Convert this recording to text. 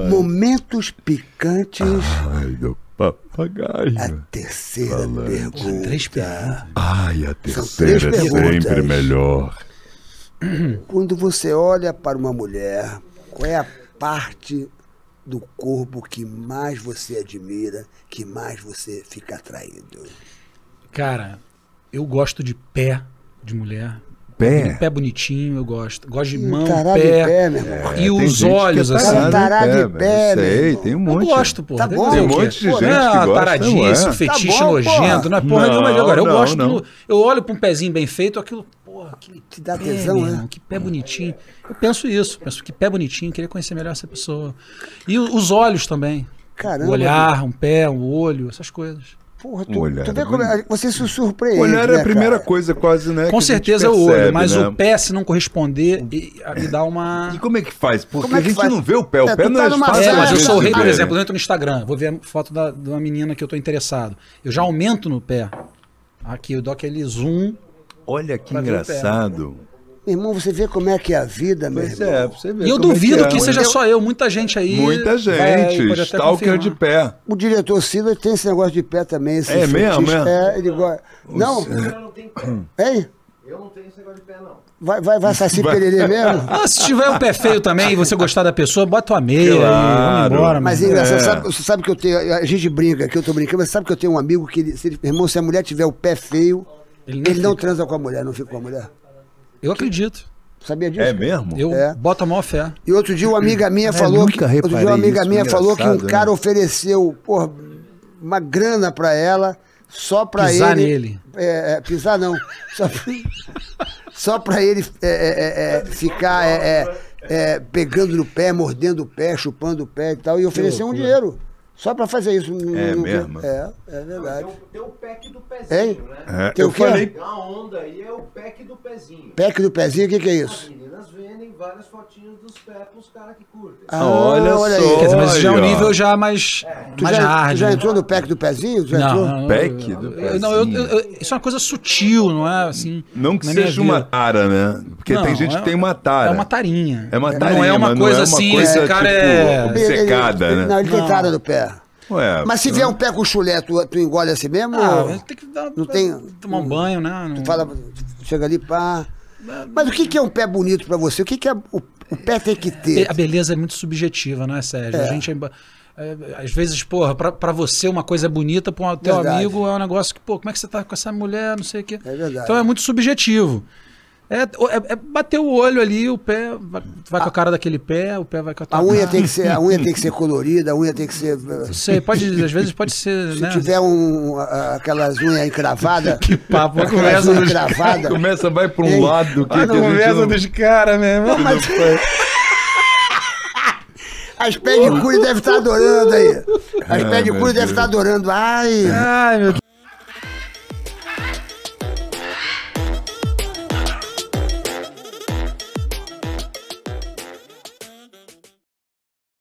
Claro. Momentos picantes. Ai, meu papagaio. A terceira pergunta. Ai, a terceira é sempre melhor. Quando você olha para uma mulher, qual é a parte do corpo que mais você admira, que mais você fica atraído? Cara, eu gosto de pé de mulher. Pé? Pé bonitinho, eu gosto. Gosto de mão, pé. Meu irmão. E os olhos, assim. Tarado de pé, meu irmão. Sei, tem um monte. Eu gosto, pô. Tá bom, tem um monte de gente que gosta. Taradice, um fetiche nojento. Não é porra nenhuma. Agora, eu gosto. Eu olho pra um pezinho bem feito, aquilo... Porra, que dá tesão, né? Que pé bonitinho. Eu penso isso. Penso que pé bonitinho. Queria conhecer melhor essa pessoa. E os olhos também. Caramba. O olhar, um pé, um olho, essas coisas. Porra, tu vê como você se surpreende. Olhar é a primeira coisa, quase, né? Com certeza é o olho, mas o pé, se não corresponder, me dá uma... E como é que faz? Porque a gente não vê o pé. O pé não é fácil. É, mas eu sou o rei, por exemplo, eu entro no Instagram, vou ver a foto de uma menina que eu tô interessado. Eu já aumento no pé. Aqui, eu dou aquele zoom. Olha que engraçado. Irmão, você vê como é que é a vida, meu irmão. É, você vê. E eu duvido que seja só eu, muita gente aí. Muita gente, stalker de pé. O diretor Silva tem esse negócio de pé também. É mesmo, né? Ele gosta. Não? Eu não tenho pé. Hein? Eu não tenho esse negócio de pé, não. Vai saci pererê mesmo? Ah, se tiver o pé feio também e você gostar da pessoa, bota a meia e vamos embora. Mas é engraçado, você sabe que eu tenho, a gente brinca, que eu tô brincando, mas sabe que eu tenho um amigo que, irmão, se a mulher tiver o pé feio, ele não transa com a mulher, não fica com a mulher. Eu acredito. Sabia disso? É mesmo? Eu boto a maior fé. E outro dia uma amiga minha falou que um cara ofereceu, porra, uma grana pra ela, só pra pisar nele. Pisar não. Só pra ele ficar pegando no pé, mordendo o pé, chupando o pé e tal, e ofereceu um dinheiro. Só pra fazer isso. Mesmo? É verdade. Tem o pack do pezinho, né? É, eu falei. A onda aí é o pack do pezinho. Pack do pezinho, o que é isso? As meninas vendem várias fotinhas dos pés pros caras que curtem. Ah, olha só. Quer dizer, mas já é um nível já mais hard. Tu já entrou no pack do pezinho? Não. Pack do pezinho. Isso é uma coisa sutil, não é assim... Não que seja uma tara, né? Porque tem gente que tem uma tara. É uma tarinha. É uma tarinha, não é uma coisa assim, esse cara é... obcecada, né? Não, ele tem tara no pé. Ué, mas se vier um pé com chulé, tu engole assim mesmo? Ah, tem que dar, não tem, tomar um banho, né? Não... Tu fala, tu chega ali, pá. Mas o que é um pé bonito pra você? O que é o pé tem que ter? A beleza é muito subjetiva, não é, Sérgio? A gente às vezes, porra, pra você uma coisa é bonita, pra teu amigo é um negócio que, pô, como é que você tá com essa mulher, não sei o quê. É verdade. Então é muito subjetivo. É bater o olho ali, o pé vai com a cara daquele pé, o pé vai com a tua cara. A unha tem que ser colorida, a unha tem que ser... Sei, às vezes pode ser... Se tiver aquelas unhas encravadas... Que papo, começa, vai pra um lado... Conversa dos caras mesmo. Mas... As pé de cura devem estar adorando aí. As pé de cura devem estar adorando. Ai, meu